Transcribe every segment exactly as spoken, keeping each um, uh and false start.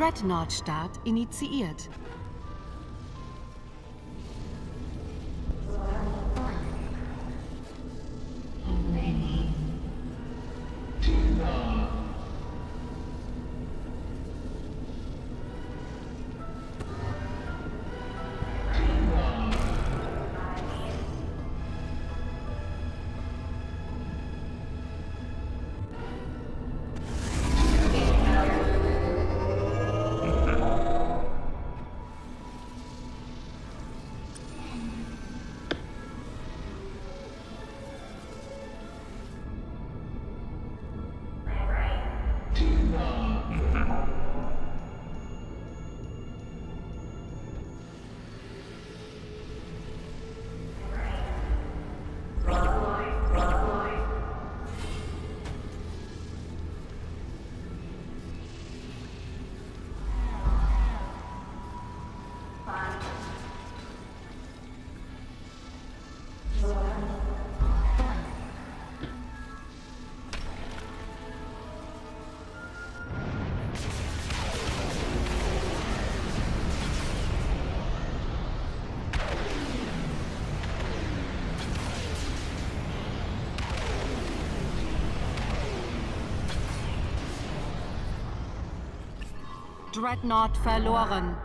Dreadnought-Start initiiert. Dreadnought verloren.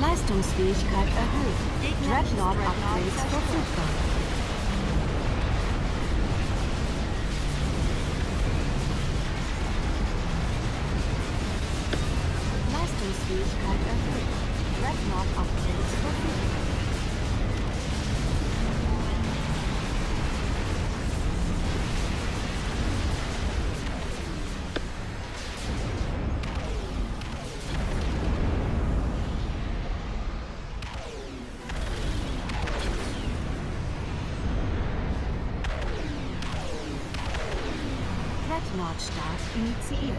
Leistungsfähigkeit erhöht. Dreadnought Upgrades verfügbar. Leistungsfähigkeit erhöht. Dreadnought Upgrades verfügbar. Nordstart initiiert.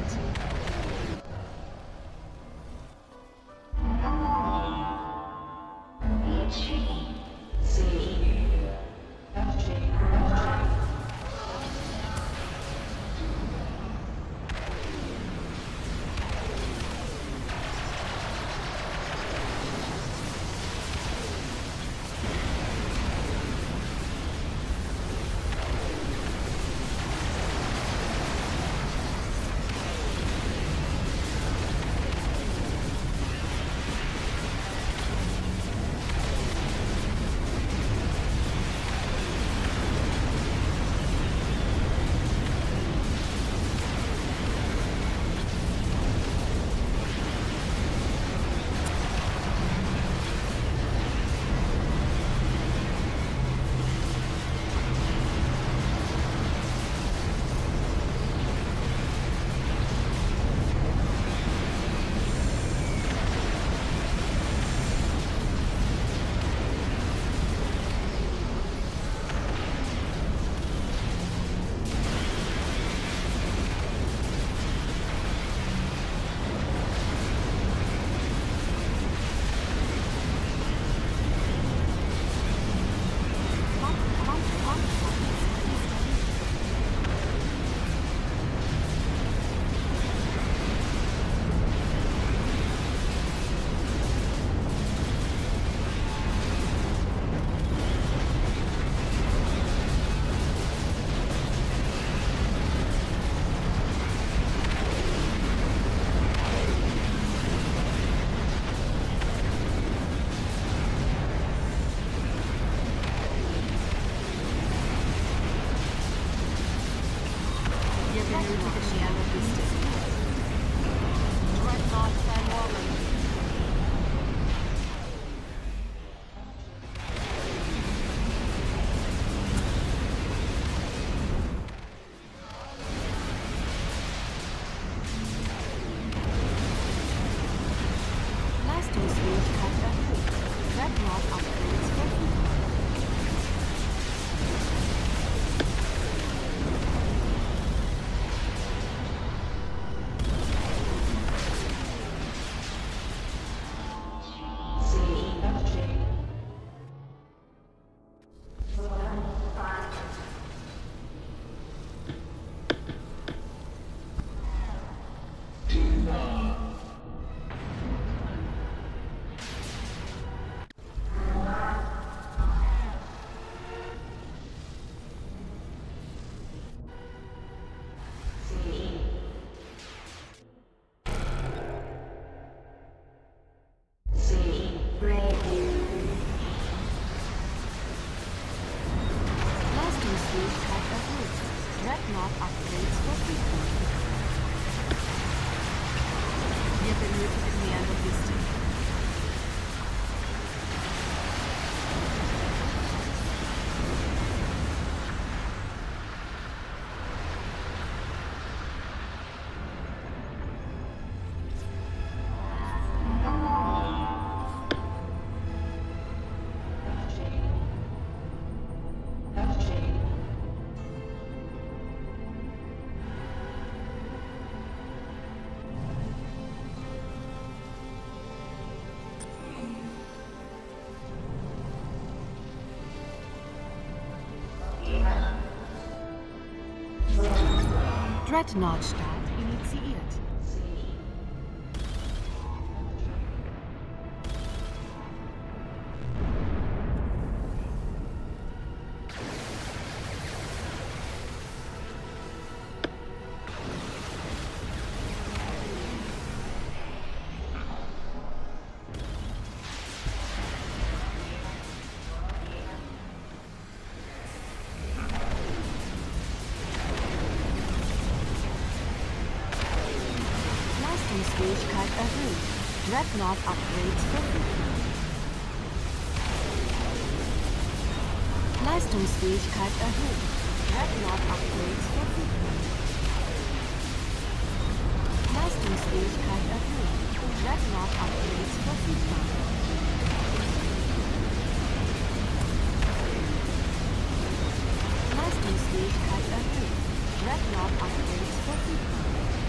Threat Nodster. Fähigkeit erhöht. Dreadnought Upgrades verfügbar. Leistungsfähigkeit erhöht. Dreadnought Upgrades verfügbar. Leistungsfähigkeit erhöht. Dreadnought Upgrades verfügbar. Leistungsfähigkeit erhöht. Dreadnought Upgrades verfügbar.